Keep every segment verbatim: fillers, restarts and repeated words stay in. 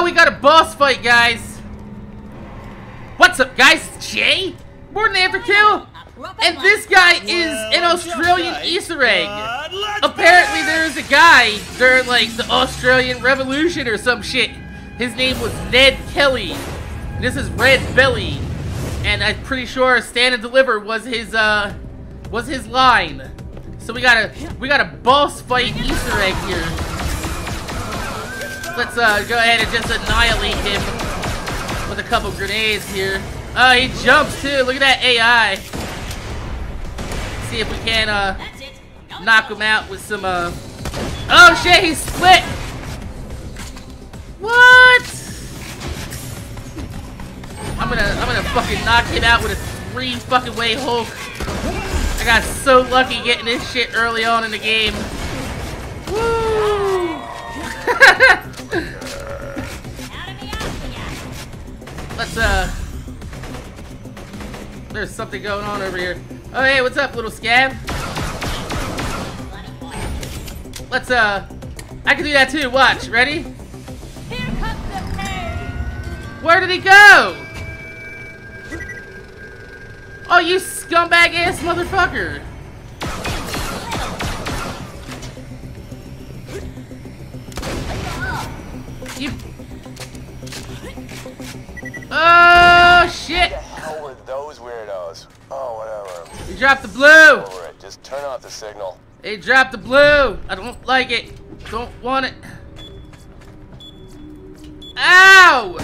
Now we got a boss fight, guys. What's up, guys? Jay? MorninAfterKill? And this guy is an Australian Easter egg. Apparently there is a guy during like the Australian Revolution or some shit. His name was Ned Kelly. And this is Red Belly. And I'm pretty sure Stand and Deliver was his uh was his line. So we got a we got a boss fight Easter egg here. Let's uh go ahead and just annihilate him with a couple grenades here. Oh, he jumps too. Look at that A I. See if we can uh knock him out with some uh oh shit, he split. What? I'm gonna, I'm gonna fucking knock him out with a three fucking way Hulk. I got so lucky getting this shit early on in the game. Woo! Let's uh, there's something going on over here. Oh hey, what's up, little scab? Let's uh, I can do that too. Watch, ready? Where did he go? Oh, you scumbag ass motherfucker! You. Oh shit! Who the hell were those weirdos? Oh, whatever. He dropped the blue. Over it. Just turn off the signal. They dropped the blue. I don't like it. Don't want it. Ow!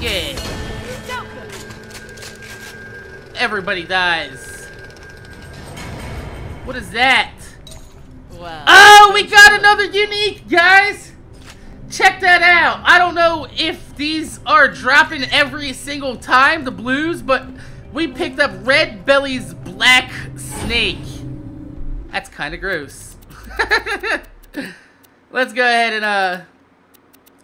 Yeah. Everybody dies. What is that? Wow. Oh, we got another unique, guys. Check that out. I don't know if these are dropping every single time, the blues, but we picked up Red Belly's Black Snake. That's kind of gross. Let's go ahead and uh,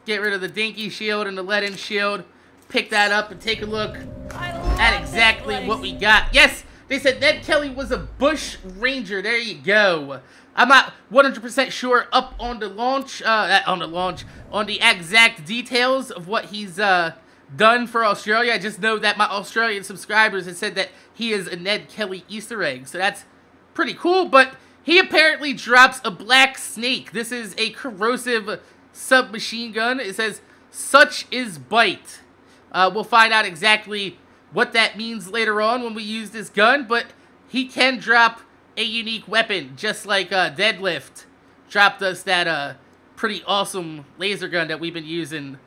get rid of the dinky shield and the leaden shield. Pick that up and take a look at exactly what we got. Yes, they said Ned Kelly was a bush ranger. There you go. I'm not one hundred percent sure up on the launch, uh, on the launch, on the exact details of what he's uh, done for Australia. I just know that my Australian subscribers had said that he is a Ned Kelly Easter egg. So that's pretty cool, but he apparently drops a black snake. This is a corrosive submachine gun. It says, such is bite. Uh, we'll find out exactly what that means later on when we use this gun, but he can drop a unique weapon, just like uh, Deadlift dropped us that uh, pretty awesome laser gun that we've been using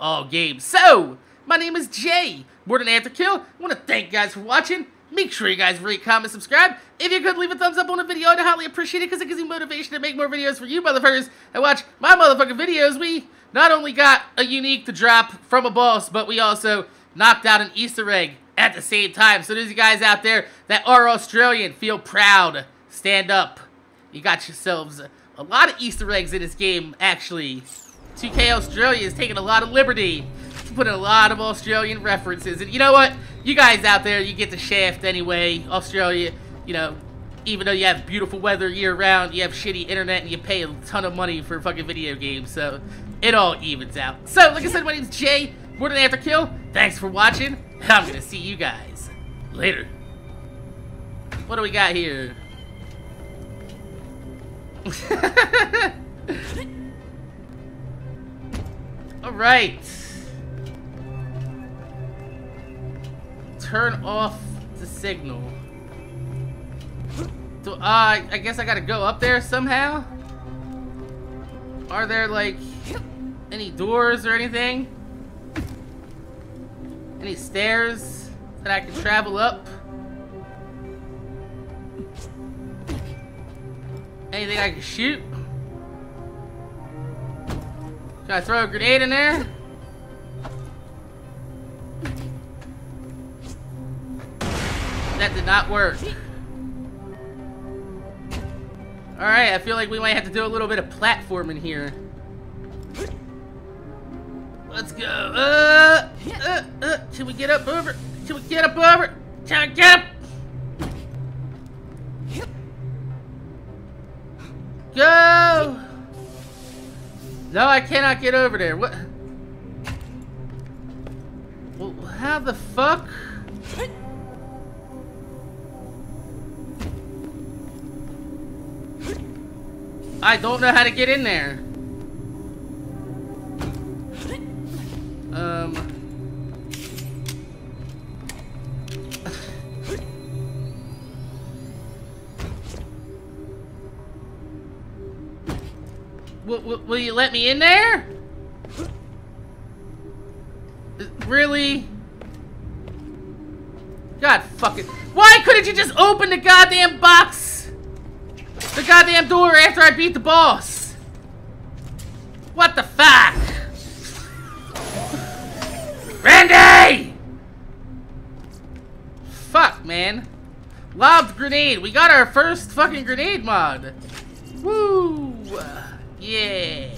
all game. So, my name is Jay, MorninAfterKill. I want to thank you guys for watching. Make sure you guys rate, comment, subscribe. If you could, leave a thumbs up on the video. I'd highly appreciate it because it gives me motivation to make more videos for you motherfuckers. And watch my motherfucking videos. We not only got a unique to drop from a boss, but we also knocked out an Easter egg at the same time. So those you guys out there that are Australian, feel proud. Stand up. You got yourselves a lot of Easter eggs in this game, actually. two K Australia is taking a lot of liberty to put in a lot of Australian references. And you know what? You guys out there, you get the shaft anyway. Australia, you know, even though you have beautiful weather year-round, you have shitty internet, and you pay a ton of money for fucking video games, so it all evens out. So, like I said, my name's Jay, MorninAfterKill. Thanks for watching, and I'm gonna see you guys later. What do we got here? Alright. Turn off the signal. Do, uh, I guess I gotta go up there somehow? Are there, like, any doors or anything? Any stairs that I can travel up? Anything I can shoot? Can I throw a grenade in there? That did not work. Alright, I feel like we might have to do a little bit of platforming here. Let's go. Uh, uh, uh, can we get up over? Can we get up over? Can I get up? Go! No, I cannot get over there. What? Well, how the fuck? I don't know how to get in there. Um. w w will you let me in there? Really? God fuck it. Why couldn't you just open the goddamn box? The goddamn door after I beat the boss! What the fuck? Randy! Fuck, man. Lobbed grenade. We got our first fucking grenade mod. Woo! Yeah.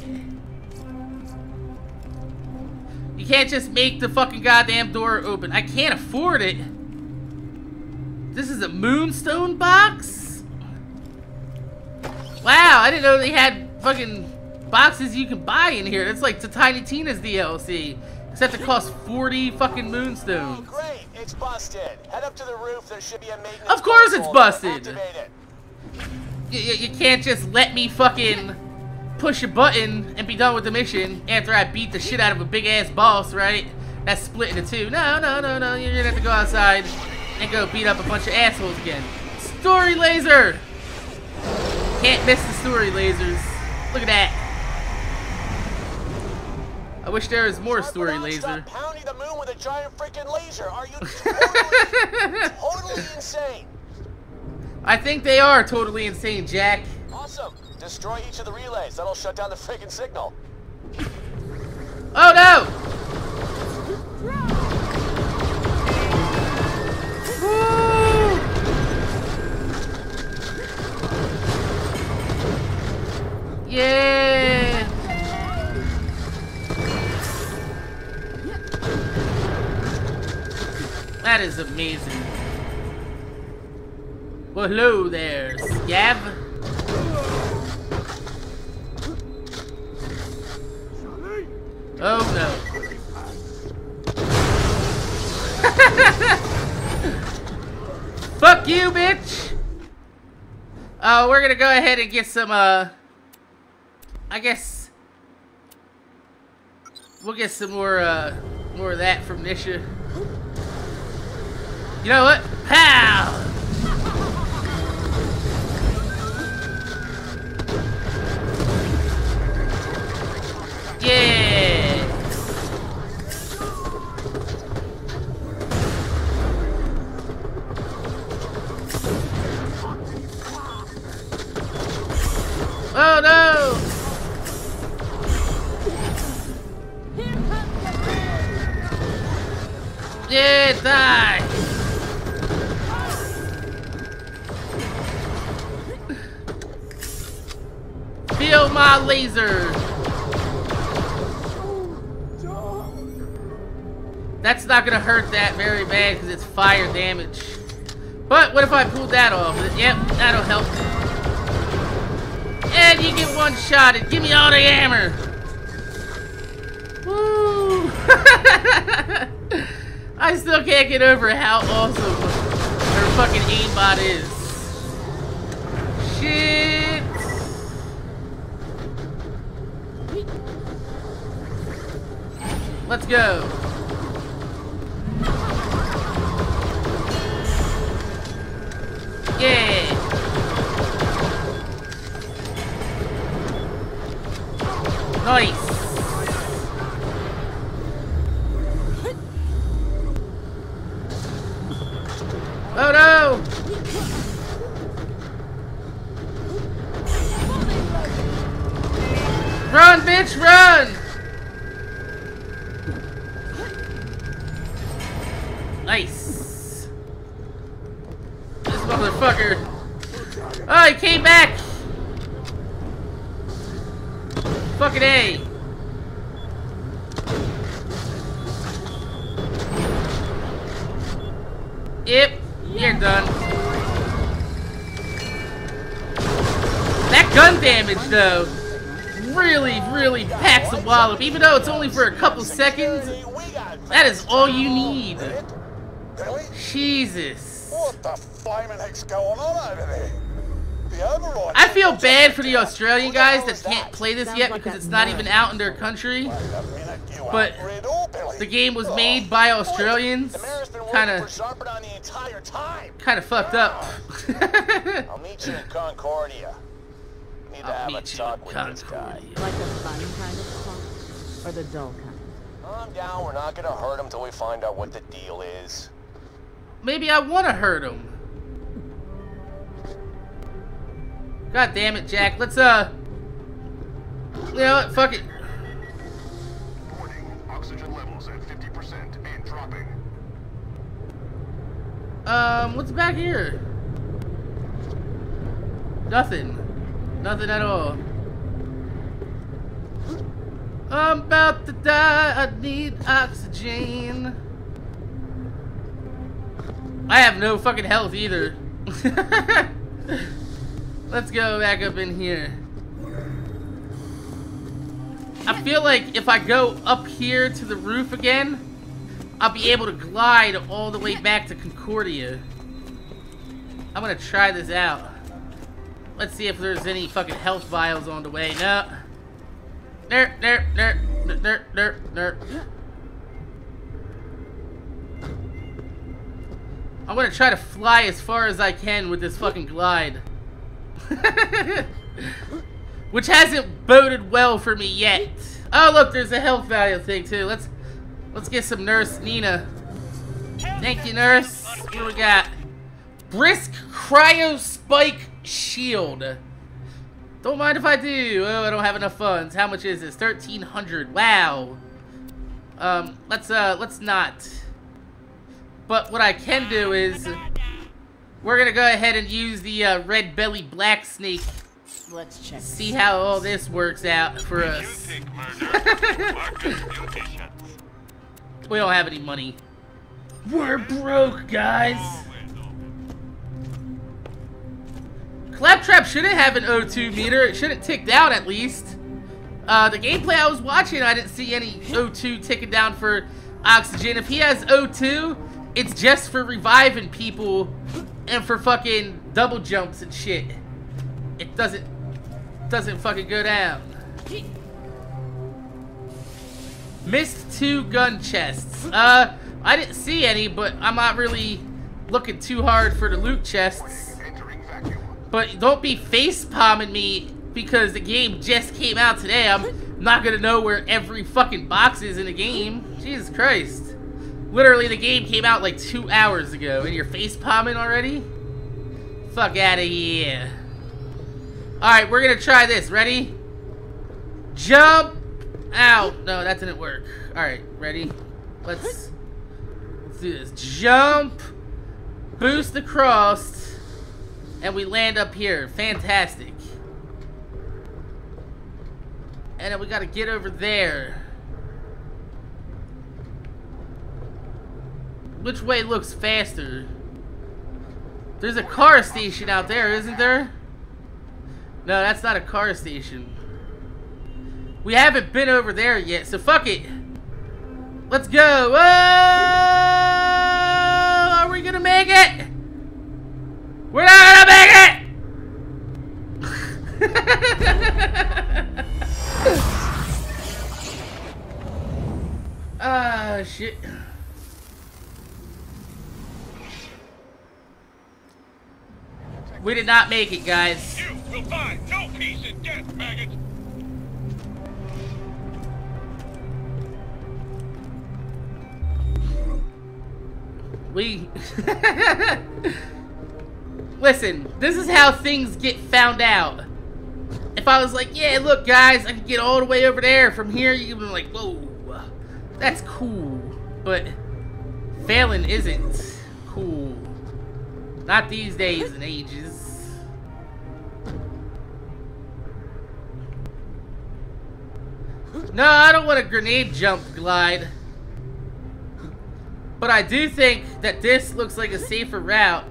You can't just make the fucking goddamn door open. I can't afford it. This is a moonstone box? Wow, I didn't know they had fucking boxes you can buy in here. It's like the Tiny Tina's D L C, except it costs forty fucking moonstones. Oh, great! It's busted. Head up to the roof. There should be a maintenance. Of course, it's busted. It. You, you, you can't just let me fucking push a button and be done with the mission after I beat the shit out of a big ass boss, right? That's split into two. No, no, no, no. You're gonna have to go outside and go beat up a bunch of assholes again. Story laser. Can't miss the story lasers. Look at that. I wish there was more story laser. Stop pounding the moon with a giant freaking laser. Are you totally, totally insane? I think they are totally insane, Jack. Awesome. Destroy each of the relays. That'll shut down the freaking signal. Oh no! Woo! Yeah. That is amazing. Well, hello there, Scab. Oh no. Fuck you, bitch. Oh, uh, we're gonna go ahead and get some uh I guess we'll get some more uh, more of that from Nisha. You know what? Pow! Yeah! Oh no! Yeah, die! Feel my laser! That's not gonna hurt that very bad because it's fire damage. But what if I pulled that off? Yep, that'll help. And you get one shot and give me all the hammer! Woo! I still can't get over how awesome her fucking aimbot is. Shit. Let's go. Yeah. Nice. Oh no! Run, bitch, run! Nice. This motherfucker. Oh, he came back! Fucking A. Yep. You're done. That gun damage, though, really, really packs a wallop. Even though it's only for a couple seconds, that is all you need. Jesus. What the flaming heck's going on over there? I feel bad for the Australian guys that can't play this yet because it's not even out in their country. But the game was made by Australians. Kind of, kind of fucked up. I'll meet you in Concordia. Need to have a talk with this guy. Like the fun kind of talk, or the dull kind? Calm down. We're not gonna hurt him till we find out what the deal is. Maybe I want to hurt him. God damn it, Jack. Let's, uh... You know what? Fuck it. Warning. Oxygen levels at fifty percent and dropping. Um, what's back here? Nothing. Nothing at all. I'm about to die. I need oxygen. I have no fucking health either. Let's go back up in here. I feel like if I go up here to the roof again, I'll be able to glide all the way back to Concordia. I'm gonna try this out. Let's see if there's any fucking health vials on the way. No. Nerp, nerp, nerp, nerp, nerp, nerp. I'm gonna try to fly as far as I can with this fucking glide. Which hasn't boded well for me yet. Oh look, there's a health value thing too. Let's let's get some Nurse Nina. Thank you, Nurse. What do we got? Brisk cryo spike shield. Don't mind if I do. Oh, I don't have enough funds. How much is this? thirteen hundred. Wow. Um, let's uh let's not. But what I can do is we're gonna go ahead and use the uh, Red Belly Black Snake. Let's check. See how all this works out for us. We don't have any money. We're broke, guys. Claptrap shouldn't have an O two meter. It shouldn't tick down at least. Uh, the gameplay I was watching, I didn't see any O two ticking down for oxygen. If he has O two, it's just for reviving people. And for fucking double jumps and shit. It doesn't doesn't fucking go down. Missed two gun chests. Uh I didn't see any, but I'm not really looking too hard for the loot chests. But don't be face palming me because the game just came out today. I'm not gonna know where every fucking box is in the game. Jesus Christ. Literally, the game came out like two hours ago, and you're facepalming already? Fuck out of here. Alright, we're gonna try this. Ready? Jump out. No, that didn't work. Alright, ready? Let's, let's do this. Jump, boost across, and we land up here. Fantastic. And then we gotta get over there. Which way looks faster? There's a car station out there, isn't there? No, that's not a car station. We haven't been over there yet, so fuck it. Let's go. Whoa! Are we gonna make it? We're not gonna make it! Ah, shit. We did not make it, guys. You will find no peace in death, maggots. We listen. This is how things get found out. If I was like, "Yeah, look, guys, I can get all the way over there from here," you'd be like, "Whoa, that's cool," but failing isn't cool. Not these days and ages. No, I don't want a grenade jump glide. But I do think that this looks like a safer route.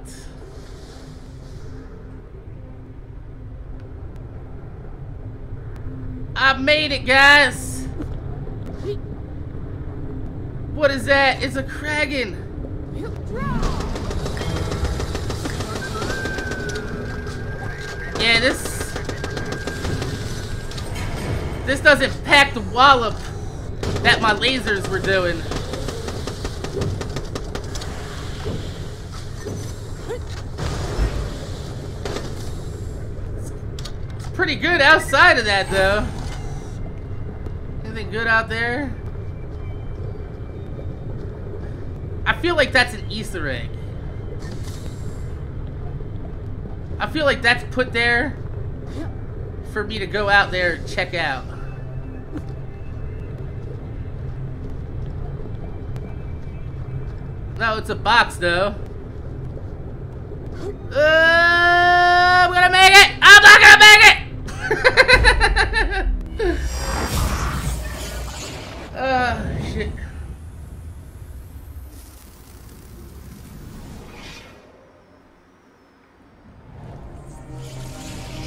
I made it, guys. What is that? It's a Kragon. Yeah, this this doesn't pack the wallop that my lasers were doing. Pretty good outside of that, though. Anything good out there? I feel like that's an Easter egg. I feel like that's put there for me to go out there and check out. No, it's a box, though. Uh, I'm gonna make it! I'm not gonna make it! Oh, shit.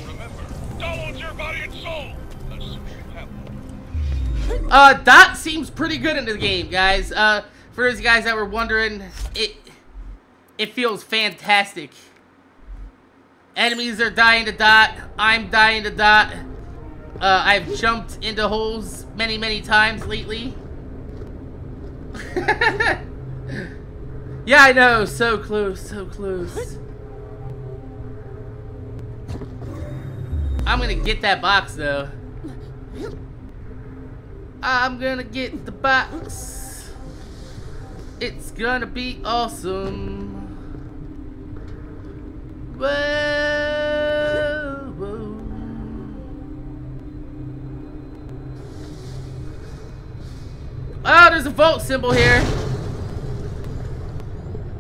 Remember, Dahl owns your body and soul. Uh, Dot seems pretty good in the game, guys. Uh, for those guys that were wondering, it it feels fantastic. Enemies are dying to Dot. I'm dying to Dot. Uh, I've jumped into holes many, many times lately. Yeah, I know. So close, so close. I'm gonna get that box, though. I'm gonna get the box. It's gonna be awesome. Whoa, whoa. Oh, there's a volt symbol here.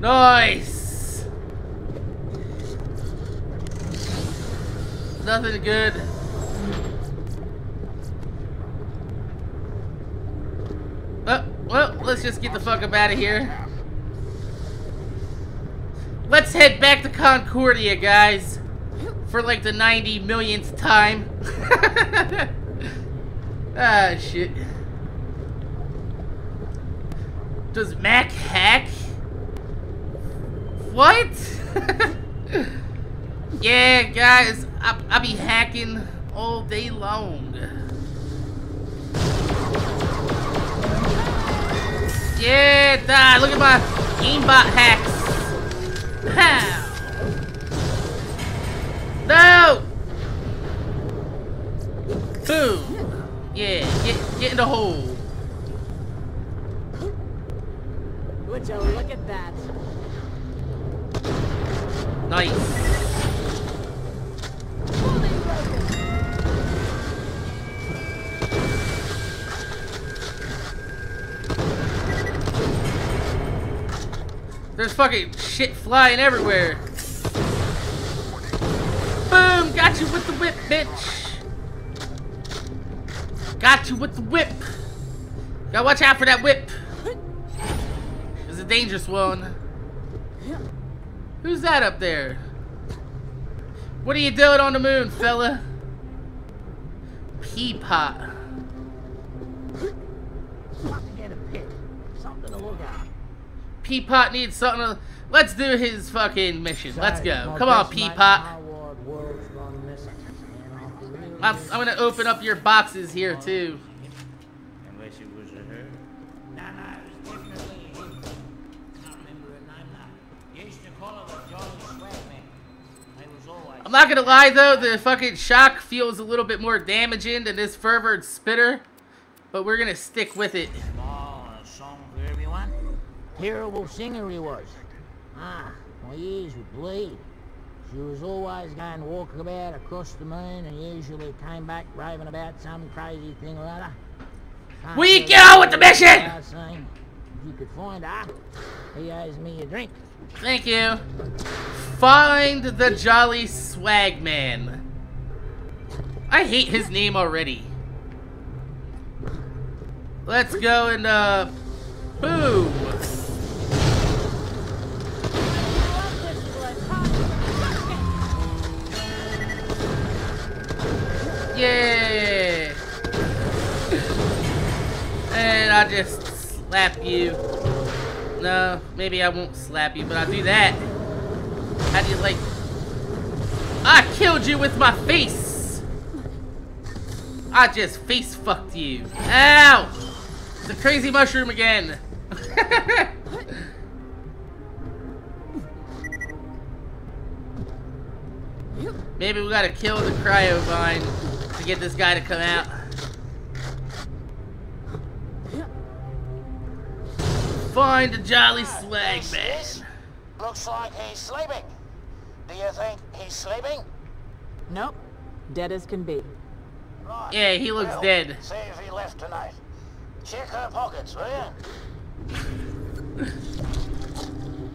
Nice. Nothing good. Oh, well, let's just get the fuck up out of here. Let's head back to Concordia, guys, for like the ninety millionth time. Ah, shit. Does Mac hack? What? Yeah, guys, I, I be hacking all day long. Yeah, die. Look at my aimbot hacks. How? No! Boom! Yeah, get, get in the hole. Would you look at that? Nice. There's fucking shit flying everywhere. Boom! Got you with the whip, bitch. Got you with the whip. Gotta watch out for that whip. It's a dangerous one. Who's that up there? What are you doing on the moon, fella? Peapot. Peapot needs something to... Let's do his fucking mission. Let's go. Come on, Peapot. I'm, I'm gonna open up your boxes here, too. I'm not gonna lie, though. The fucking shock feels a little bit more damaging than this fervored spitter. But we're gonna stick with it. Terrible singer he was. Ah, my ears would bleed. She was always going walking about across the moon and usually came back raving about some crazy thing or other. Can't we get on with the mission! You could find her. He owes me a drink. Thank you. Find the Jolly Swagman. I hate his name already. Let's go and, uh... boom! Yeah! and I just slap you. No, maybe I won't slap you, but I'll do that. I just like... I killed you with my face! I just face fucked you. Ow! The crazy mushroom again! Maybe we gotta kill the cryo vine to get this guy to come out. Find a Jolly Swagman. Looks like he's sleeping. Do you think he's sleeping? Nope. Dead as can be. Right. Yeah, he looks well, dead. See if he left tonight. Check her pockets, will you?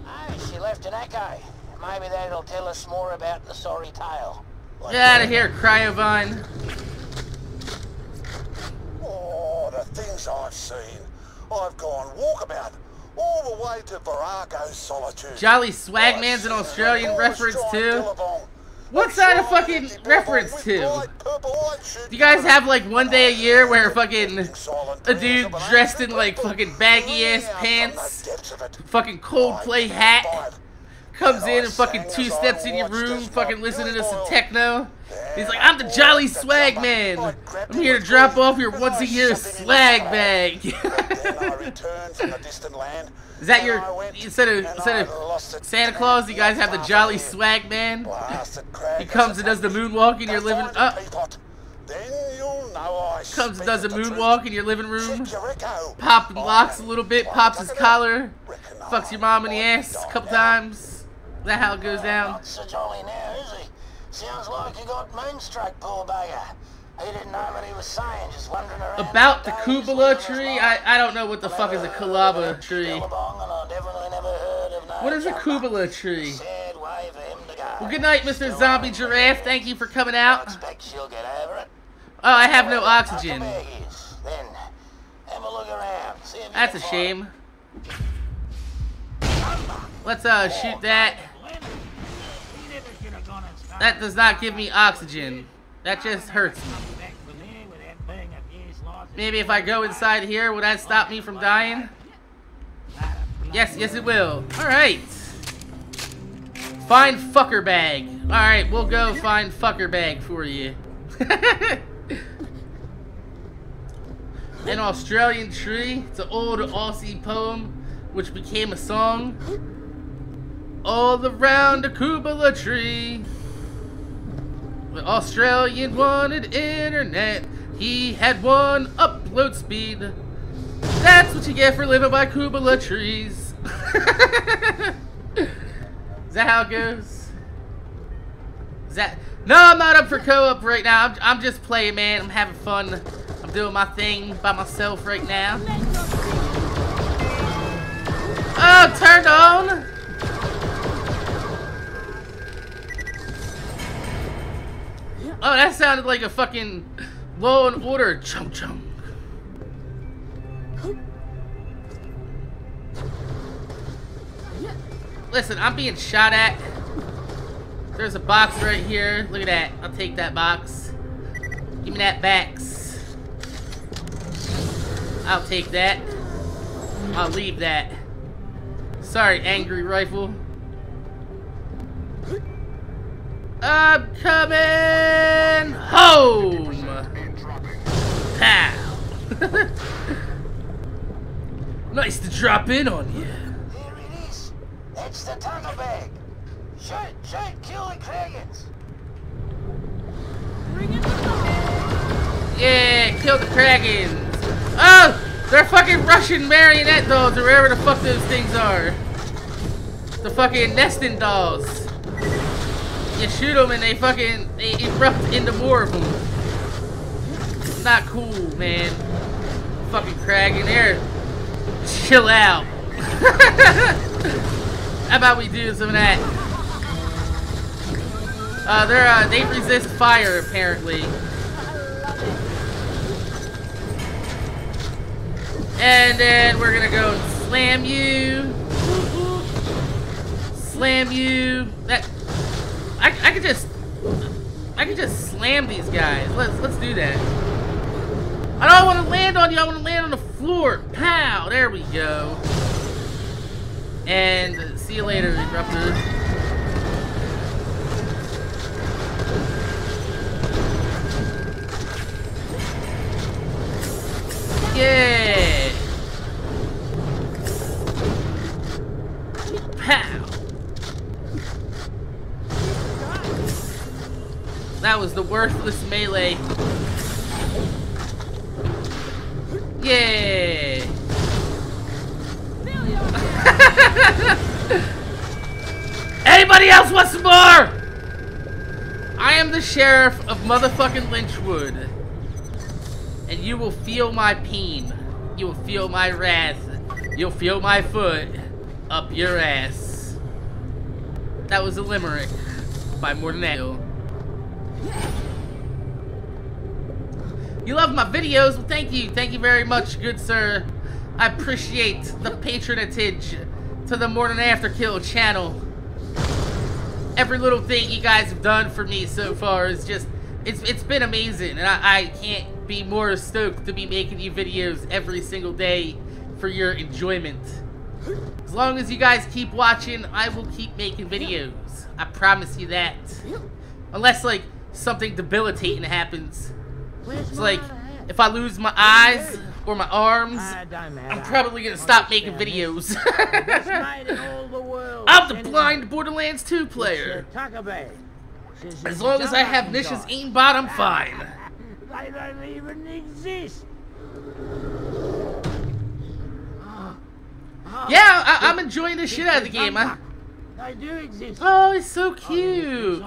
Hey, she left an echo. Maybe that'll tell us more about the sorry tale. Like Get out of here, Cryovine. Oh, the things I've seen. I've gone walkabout all the way to Varago's solitude. Jolly Swagman's an Australian reference too? What's that a fucking reference to? Do you guys have like one day a year where fucking a dude dressed in like fucking baggy ass pants, fucking Coldplay hat, comes in and fucking two steps in your room, fucking listening to some techno? He's like, I'm the Jolly Swagman. I'm here to drop off your once a year slag bag. Is that your, instead of, instead of Santa Claus, you guys have the Jolly Swagman? He comes and does the moonwalk in your living room. Comes and does a moonwalk in your living room. Popping locks a little bit, pops his collar, fucks your mom in the ass a couple times. Is that how it goes down? Not so jolly now, is he? Sounds like he got moonstruck, poor bugger. He didn't know what he was saying, just wandering around. About the kookaburra tree? I, I don't know what the fuck is a kookaburra tree. What is a kookaburra tree? Well, good night, Mister Zombie Giraffe. Thank you for coming out. Oh, I have no oxygen. That's a shame. Let's uh shoot that. That does not give me oxygen. That just hurts me. Maybe if I go inside here, will that stop me from dying? Yes, yes it will. Alright. Find fucker bag. Alright, we'll go find fucker bag for you. An Australian tree. It's an old Aussie poem which became a song. All around a kookaburra tree. The Australian wanted internet. He had one upload speed. That's what you get for living by kookaburra trees. Is that how it goes? Is that? No, I'm not up for co-op right now. I'm, I'm just playing, man. I'm having fun. I'm doing my thing by myself right now. Oh, turned on. Oh, that sounded like a fucking Law and Order chunk chunk. Listen, I'm being shot at. There's a box right here. Look at that. I'll take that box. Give me that box. I'll take that. I'll leave that. Sorry, angry rifle. I'm coming home! Pow! Nice to drop in on you. There it is. It's the tunnel bag. Shoot, shoot, kill the Kragans. Yeah, kill the Kragans. Oh! They're fucking Russian marionette dolls or wherever the fuck those things are. The fucking nesting dolls. You shoot them and they fucking they erupt into more of them. It's not cool, man. Fucking Kragon there. Chill out. How about we do some of that? Uh, they're uh, they resist fire apparently. And then we're gonna go slam you, slam you. That. I, I could just, I could just slam these guys. Let's let's do that. I don't want to land on you. I want to land on the floor. Pow! There we go. And see you later, Disruptor. Yeah! Pow! That was the worthless melee. Yeah! Anybody else want some more? I am the sheriff of motherfucking Lynchwood. And you will feel my peen. You will feel my wrath. You'll feel my foot up your ass. That was a limerick by MorninAfterKill. You love my videos? Well, thank you. Thank you very much, good sir. I appreciate the patronage to the MorninAfterKill channel. Every little thing you guys have done for me so far is just, it's it's been amazing. And I, I can't be more stoked to be making you videos every single day for your enjoyment. As long as you guys keep watching, I will keep making videos. I promise you that. Unless, like, something debilitating happens. It's like, if I lose my eyes or my arms, I'm probably gonna stop making videos. I'm the blind Borderlands two player. As long as I have Nisha's aimbot, I'm fine. They don't even exist. Yeah, I, I'm enjoying the shit out of the game. I, they do exist. Oh, it's so cute.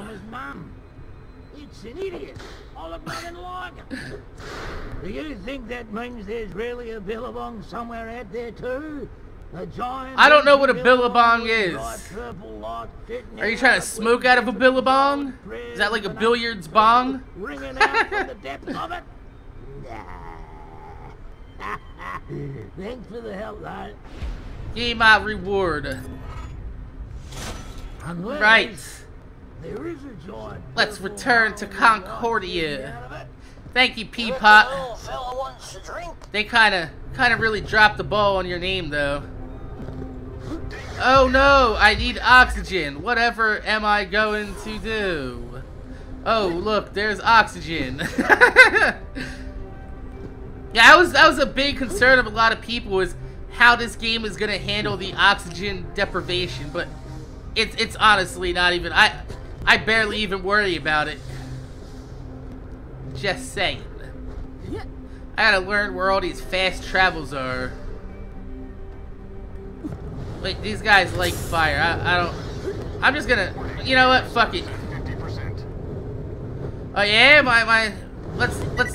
It's an idiot. All the blood and lager. Do you think that means there's really a billabong somewhere out there too? A giant. I don't know what a billabong is. Are you trying to smoke out of a billabong? Is that like a billiards bong? Ringing out from the depths of it. Thanks for the help, though. Give me my reward. Unless right. There is a joint. Let's return to Concordia. Thank you, Peapot. They kind of, kind of really dropped the ball on your name, though. Oh no, I need oxygen. Whatever am I going to do? Oh look, there's oxygen. Yeah, that was that was a big concern of a lot of people, is how this game is gonna handle the oxygen deprivation, but it's it's honestly not even. I. I barely even worry about it. Just saying. I gotta learn where all these fast travels are. Wait, these guys like fire. I, I don't... I'm just gonna... You know what? Fuck it. Oh yeah? My... my. Let's... Let's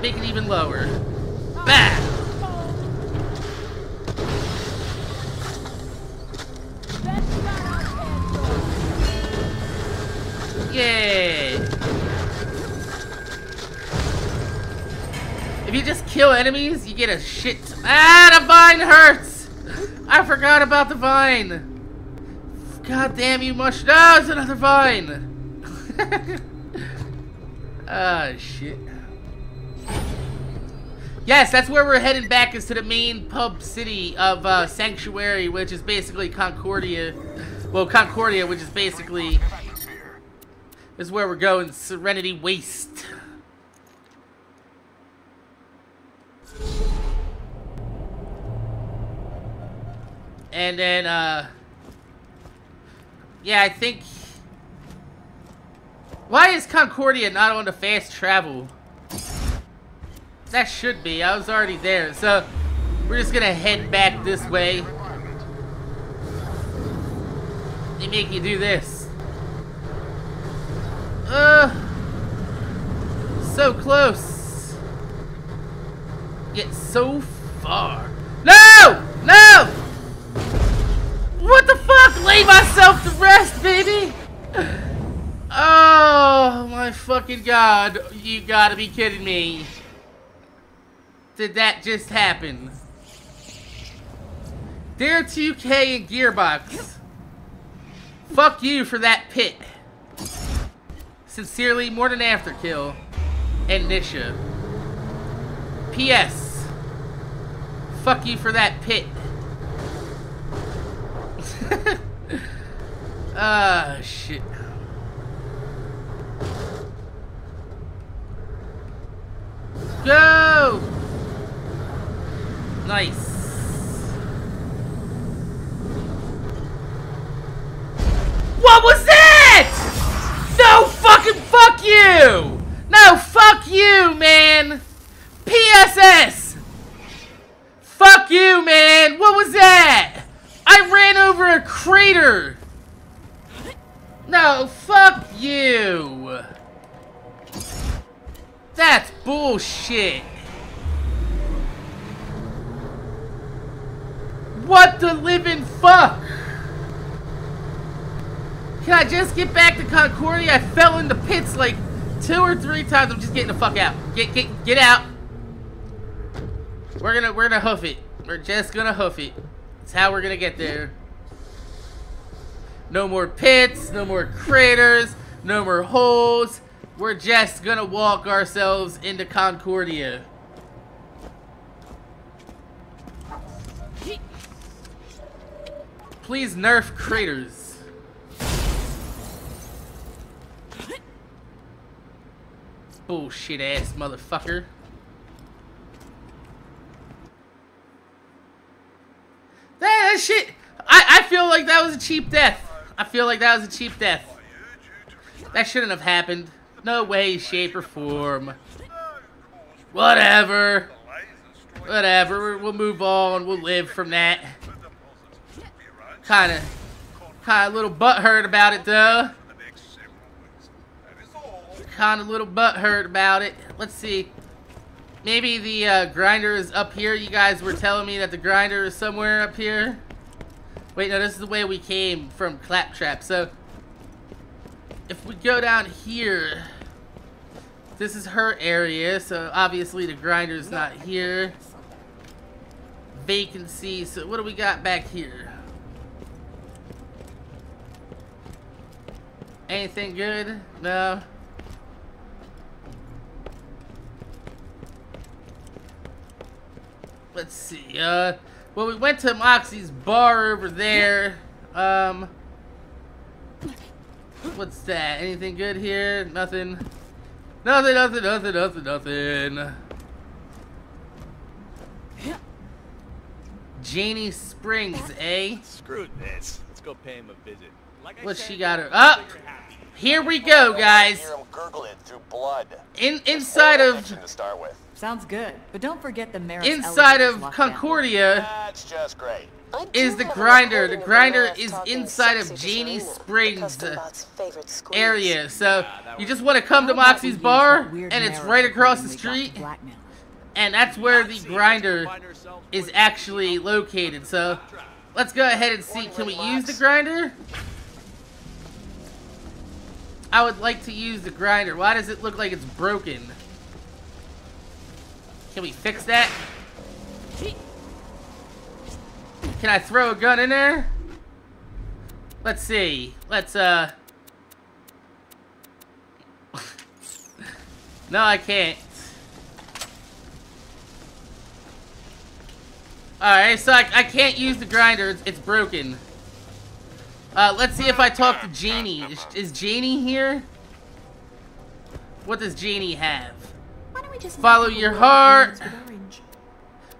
make it even lower. Bah! Yay! If you just kill enemies, you get a shit. Ah, the vine hurts! I forgot about the vine. God damn you, mush. No, it's another vine! Ah, shit. Yes, that's where we're heading back, is to the main pub city of uh, Sanctuary, which is basically Concordia. Well, Concordia, which is basically... This is where we're going, Serenity Waste. And then, uh... yeah, I think... Why is Concordia not on the fast travel? That should be. I was already there. So, we're just gonna head back this way. They make you do this. Uh, so close, yet so far. No! No! What the fuck? Lay myself to rest, baby! Oh, my fucking god. You gotta be kidding me. Did that just happen? Dear two K and Gearbox, fuck you for that pit. Sincerely, MorninAfterKill and Nisha. P S Fuck you for that pit. Ah, oh, shit. Go! Nice. What was that? No fucking fuck you! No fuck you, man! P S S! Fuck you, man! What was that? I ran over a crater! No, fuck you! That's bullshit! What the living fuck! Can I just get back to Concordia? I fell in the pits like two or three times. I'm just getting the fuck out. Get get get out. We're gonna we're gonna hoof it. We're just gonna hoof it. That's how we're gonna get there. No more pits, no more craters, no more holes. We're just gonna walk ourselves into Concordia. Please nerf craters. Bullshit ass motherfucker. That shit, I, I feel like that was a cheap death. I feel like that was a cheap death. That shouldn't have happened. No way, shape, or form. Whatever. Whatever. We'll move on. We'll live from that. Kinda, kinda a little butthurt about it, though. Kinda a little butthurt about it. Let's see. Maybe the uh, grinder is up here. You guys were telling me that the grinder is somewhere up here. Wait, no, this is the way we came from Claptrap, so... If we go down here, this is her area, so obviously the grinder's not here. Vacancy, so what do we got back here? Anything good? No. Let's see, uh, well, we went to Moxie's bar over there. Um... What's that? Anything good here? Nothing. Nothing, nothing, nothing, nothing, nothing. Jeannie Springs, eh? Screw this. Let's go pay him a visit. Like I what said, she got her up? Here we go, guys. In inside of sounds good, but don't forget the marriage. Inside of Concordia. That's just great. Is the grinder. The grinder is inside of Jeannie Springs area, so you just want to come to Moxie's bar, and it's right across the street, and that's where the grinder is actually located. So let's go ahead and see, can we use the grinder? I would like to use the grinder. Why does it look like it's broken? Can we fix that? Can I throw a gun in there? Let's see. Let's, uh... No, I can't. Alright, so I, I can't use the grinder. It's, it's broken. Uh, let's see if I talk to Jeannie. Is, is Jeannie here? What does Jeannie have? Why don't we just follow your heart.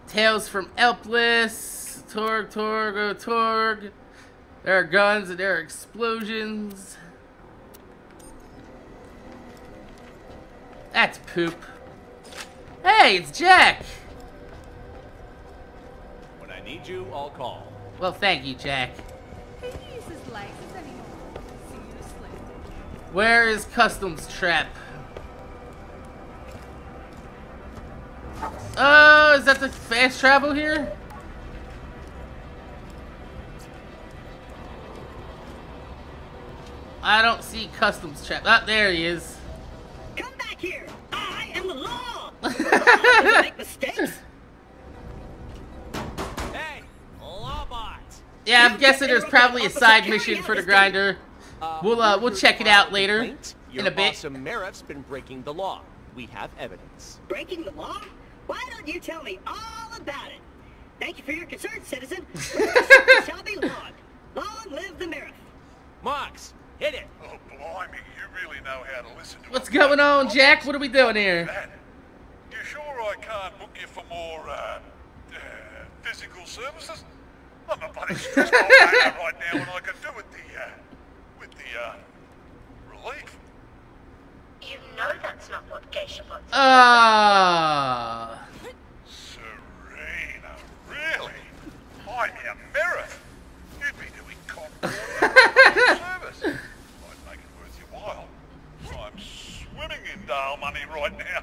Tales from Elpis. Torg, Torg, oh Torg. There are guns and there are explosions. That's poop. Hey, it's Jack! When I need you, I'll call. Well, thank you, Jack. Where is Customs Trap? Oh, is that the fast travel here? I don't see Customs Trap. Ah, there he is. Come back here. I am the law. I make mistakes. Hey, lawbot. Yeah, I'm guessing there's probably a side mission for the grinder. We'll uh, we'll check it out later in a bit. Some Merriff's been breaking the law. We have evidence. Breaking the law? Why don't you tell me all about it? Thank you for your concern, citizen. Shall be long. Long live the Marathon. Mox, hit it. Oh, blimey, you really know how to listen to What's us. going on, Jack? What are we doing here? You sure I can't book you for more uh, uh, physical services? I'm a bloody stressed old man right now, and I can do with the uh, with the uh, relief. You know that's not what Geisha wants. Ah. Uh... Serena, really? I'm in a mirror. You'd be doing Concordia service. I'd make it worth your while. I'm swimming in Dahl money right now.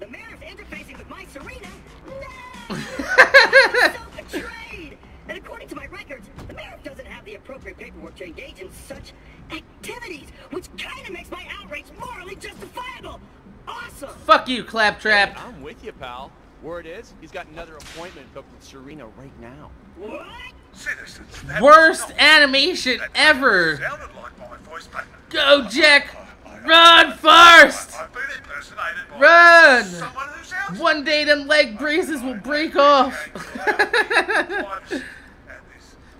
The mayor's interfacing with my Serena. No! I'm so betrayed. And according to my records, the mayor doesn't have the appropriate paperwork to engage in such activities, which kind of makes my outrage morally justifiable. Awesome. Fuck you, Claptrap. Hey, I'm with you, pal. Word is, he's got another appointment booked with Serena right now. What? Citizens, that worst animation that ever. Sounded like my voice, but go, Jack. Run first! Run! One day them leg breezes will break off.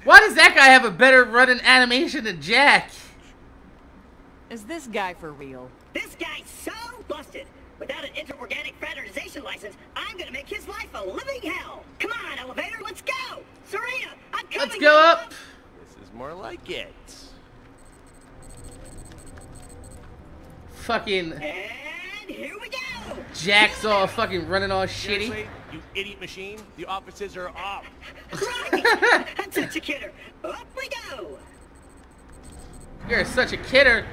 Why does that guy have a better running animation than Jack? Is this guy for real? This guy's so busted. Without an interorganic fraternization license, I'm gonna make his life a living hell. Come on, elevator, let's go! Serena, I'm coming! Let's go up! This is more like it. Fucking and here we go. Jack's all fucking running all shitty. Seriously, you idiot machine, the offices are off. Right. I'm such a kidder. Up we go. You're such a kidder.